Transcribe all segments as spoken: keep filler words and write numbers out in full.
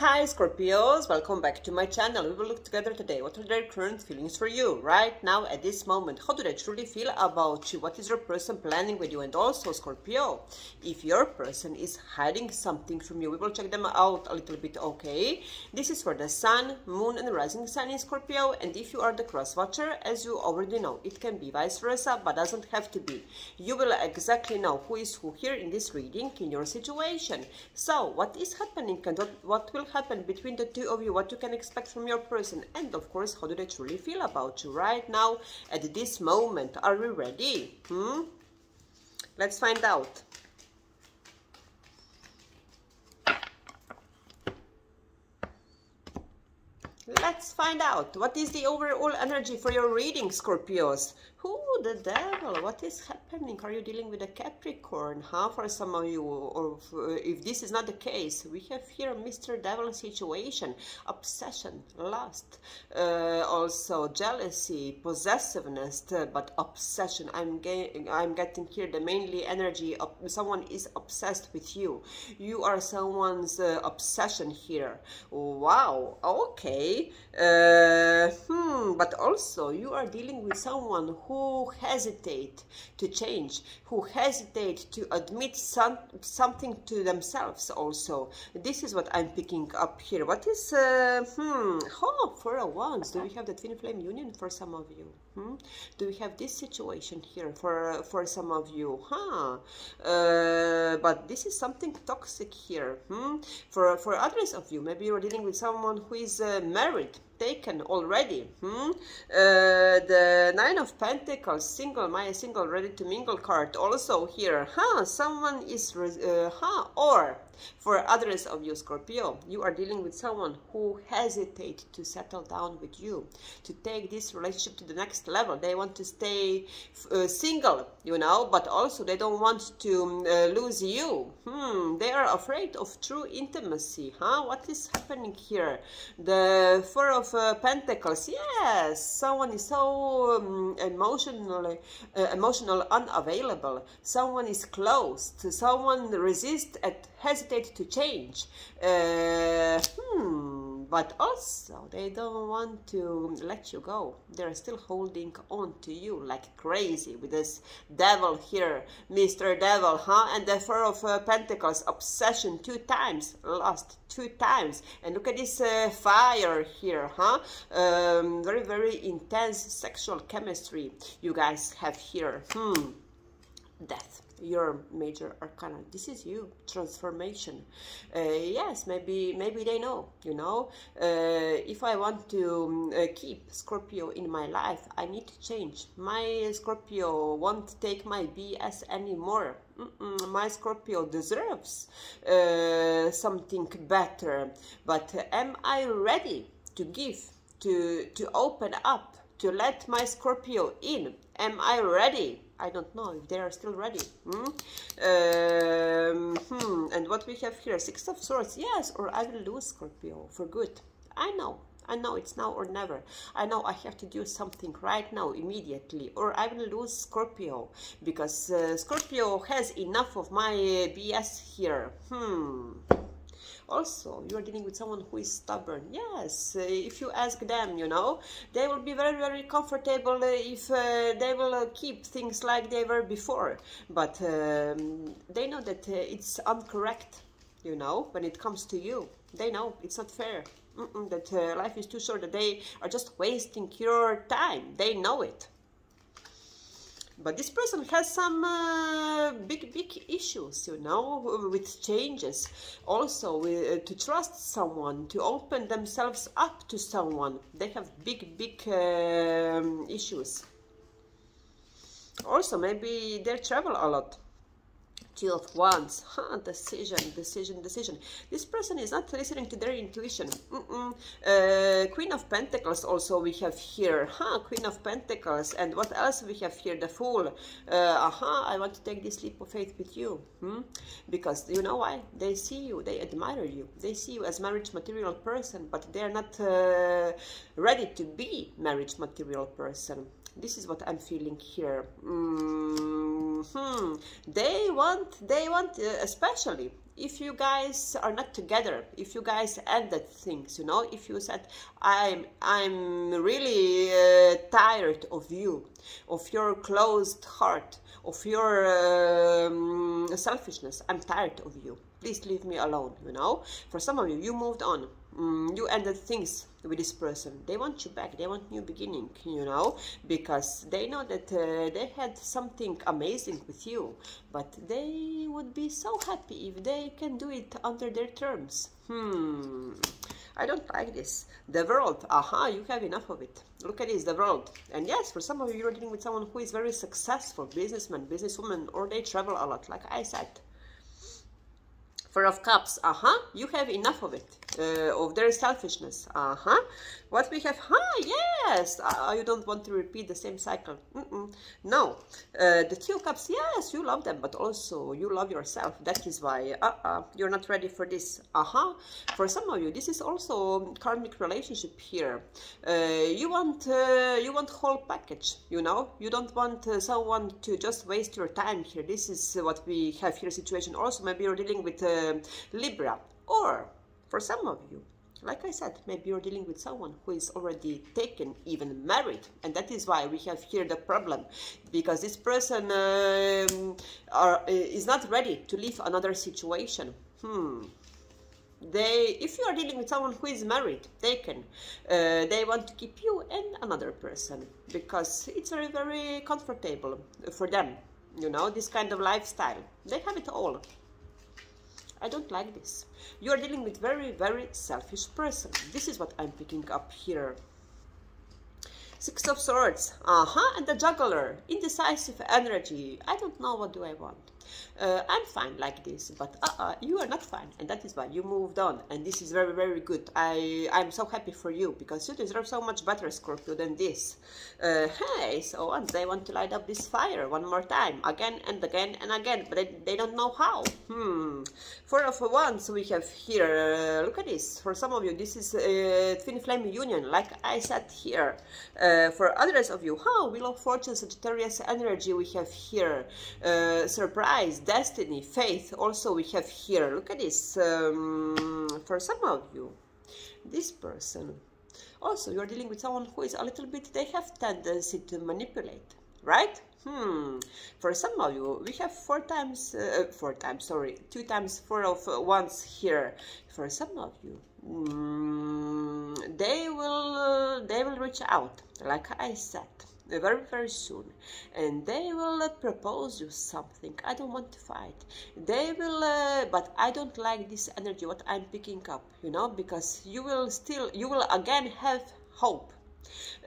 Hi Scorpios, welcome back to my channel. We will look together today what are their current feelings for you right now at this moment. How do they truly feel about you? What is your person planning with you? And also Scorpio, if your person is hiding something from you, we will check them out a little bit, okay? This is for the sun, moon and rising sun in Scorpio, and if you are the cross watcher, as you already know, it can be vice versa but doesn't have to be. You will exactly know who is who here in this reading in your situation. So what is happening and what, what will happen between the two of you, what you can expect from your person, and of course how do they truly feel about you right now at this moment. Are we ready? Hmm? Let's find out. Let's find out what is the overall energy for your reading, Scorpios. Who the devil? What is happening? Are you dealing with a Capricorn, huh? For some of you, or if this is not the case, we have here Mister Devil situation, obsession, lust, uh, also jealousy, possessiveness, but obsession. I'm getting, I'm getting here the mainly energy of someone is obsessed with you. You are someone's uh, obsession here. Wow. Okay. Uh, hmm, but also you are dealing with someone who hesitate to change, who hesitate to admit some, something to themselves also. This is what I'm picking up here. What is, uh, hmm, oh, for a once, do we have the twin flame union for some of you? Hmm? Do we have this situation here for, for some of you? Huh? Uh, but this is something toxic here. Hmm? For, for others of you, maybe you're dealing with someone who is uh, married. Married, taken already. Hmm? Uh, the Nine of Pentacles, single, my single, ready to mingle card also here. Huh? Someone is, uh, huh? Or for others of you, Scorpio, you are dealing with someone who hesitates to settle down with you, to take this relationship to the next level. They want to stay uh, single, you know, but also they don't want to uh, lose you. Hmm, they are afraid of true intimacy. Huh? What is happening here? The Four of uh, Pentacles, yes, someone is so um, emotionally, uh, emotional unavailable, someone is closed, someone resists and hesitates to change, uh, hmm, but also they don't want to let you go, they're still holding on to you like crazy with this devil here, Mister Devil, huh, and the Four of uh, Pentacles, obsession two times, lust two times, and look at this uh, fire here, huh? Um, very, very intense sexual chemistry you guys have here. Hmm. Death, your major arcana. This is you, transformation. Uh, yes, maybe maybe they know, you know, uh, if I want to uh, keep Scorpio in my life, I need to change. My Scorpio won't take my B S anymore. Mm-mm, my Scorpio deserves uh, something better, but am I ready to give, to, to open up, to let my Scorpio in? Am I ready? I don't know if they are still ready. Hmm? Um, hmm. And what we have here, Six of Swords, yes, or I will lose Scorpio for good. I know, I know it's now or never. I know I have to do something right now, immediately, or I will lose Scorpio, because uh, Scorpio has enough of my uh, B S here. Hmm. Also, you are dealing with someone who is stubborn. Yes, if you ask them, you know, they will be very, very comfortable if uh, they will keep things like they were before. But um, they know that uh, it's incorrect, you know, when it comes to you. They know it's not fair. Mm-mm, that uh, life is too short, that they are just wasting your time. They know it. But this person has some uh, big, big issues, you know, with changes. Also, uh, to trust someone, to open themselves up to someone. They have big, big um, issues. Also, maybe they travel a lot. Two of Wands, huh, decision, decision, decision. This person is not listening to their intuition. Mm-mm. Uh, Queen of Pentacles also we have here, huh, Queen of Pentacles. And what else we have here? The Fool. Uh, aha, I want to take this leap of faith with you. Hmm? Because, you know why? They see you, they admire you. They see you as marriage material person, but they're not uh, ready to be marriage material person. This is what I'm feeling here. Mm-hmm. They want, they want, uh, especially if you guys are not together, if you guys added things, you know, if you said, I'm, I'm really uh, tired of you, of your closed heart, of your um, selfishness, I'm tired of you, please leave me alone, you know. For some of you, you moved on, mm, you ended things with this person. They want you back, they want new beginning, you know, because they know that uh, they had something amazing with you, but they would be so happy if they can do it under their terms. Hmm, I don't like this. The world, aha, you have enough of it. Look at this, the world. And yes, for some of you, you're dealing with someone who is very successful, businessman, businesswoman, or they travel a lot, like I said. Four of Cups, uh-huh, you have enough of it, uh, of their selfishness, uh-huh. What we have, huh, yes, uh, you don't want to repeat the same cycle, mm-mm. No, uh, the Two Cups, yes, you love them, but also you love yourself, that is why, uh-uh, you're not ready for this, uh-huh. For some of you, this is also karmic relationship here, uh, you want, uh, you want whole package, you know, you don't want uh, someone to just waste your time here. This is what we have here, situation also. Maybe you're dealing with uh, Libra, or for some of you, like I said, maybe you're dealing with someone who is already taken, even married, and that is why we have here the problem, because this person um, are, is not ready to leave another situation. Hmm. They, if you are dealing with someone who is married, taken, uh, they want to keep you and another person because it's very, very comfortable for them. You know, this kind of lifestyle, they have it all. I don't like this. You are dealing with very, very selfish person. This is what I'm picking up here. Six of Swords, uh-huh, and the Juggler, indecisive energy. I don't know what do I want. Uh, I'm fine like this, but uh-uh, you are not fine, and that is why you moved on. And this is very, very good. I, I'm so happy for you because you deserve so much better, Scorpio, than this. Uh, hey, so once they want to light up this fire one more time, again and again and again, but they, they don't know how. Hmm. Four of Wands we have here. Uh, look at this. For some of you, this is uh, twin flame union, like I said here. Uh, for others of you, how huh, Wheel of Fortune, Sagittarius energy we have here. Uh, surprise. Destiny, faith, also we have here. Look at this. Um, for some of you, this person, also you're dealing with someone who is a little bit, they have tendency to manipulate, right? Hmm. For some of you, we have four times, uh, four times, sorry, two times four of ones here. For some of you, mm, they will, they will reach out, like I said. Very, very soon, and they will uh, propose you something. I don't want to fight. They will, uh, but I don't like this energy, what I'm picking up, you know, because you will still, you will again have hope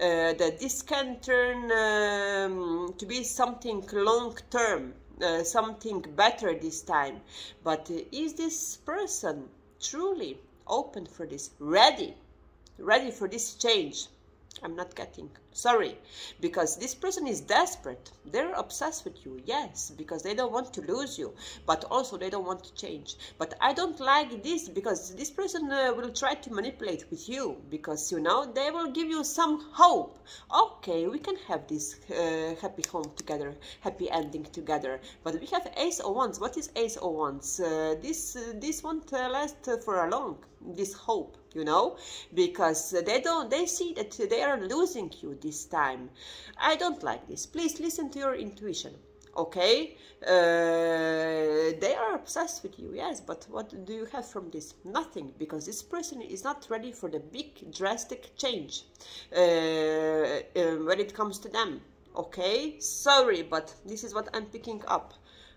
uh, that this can turn um, to be something long-term, uh, something better this time. But uh, is this person truly open for this, ready, ready for this change? I'm not getting, sorry, because this person is desperate. They're obsessed with you, yes, because they don't want to lose you, but also they don't want to change. But I don't like this because this person uh, will try to manipulate with you because, you know, they will give you some hope. Okay, we can have this uh, happy home together, happy ending together. But we have Ace of Wands. What is Ace of Wands? Uh, this, uh, this won't uh, last uh, for a long, this hope. You know, because they don't, they see that they are losing you this time. I don't like this. Please listen to your intuition, okay? Uh, they are obsessed with you, yes, but what do you have from this? Nothing, because this person is not ready for the big drastic change uh, uh, when it comes to them, okay? Sorry, but this is what I'm picking up.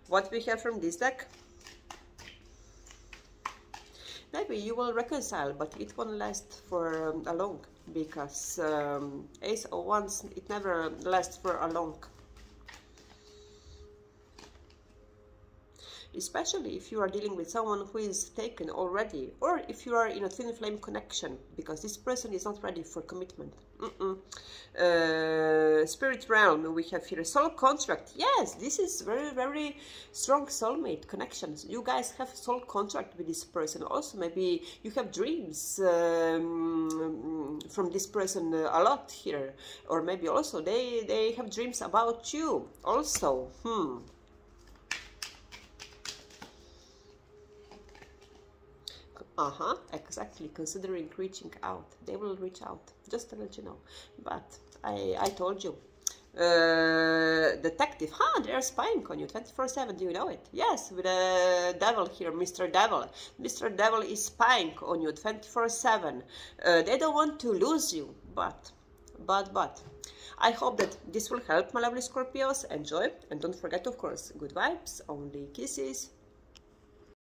What we have from this deck? Maybe you will reconcile, but it won't last for um, a long, because um, Ace of Wands, it never lasts for a long. Especially if you are dealing with someone who is taken already, or if you are in a thin flame connection, because this person is not ready for commitment. Mm-mm. Uh, Spirit realm, we have here soul contract. Yes, this is very, very strong soulmate connections. You guys have soul contract with this person. Also, maybe you have dreams um, from this person a lot here, or maybe also they they have dreams about you. Also, hmm. Uh-huh, exactly, considering reaching out. They will reach out, just to let you know. But I, I told you. Uh, detective, huh, they're spying on you twenty-four seven, do you know it? Yes, with the devil here, Mister Devil. Mister Devil is spying on you twenty-four seven. Uh, they don't want to lose you, but, but, but. I hope that this will help, my lovely Scorpios. Enjoy, and don't forget, of course, good vibes, only kisses.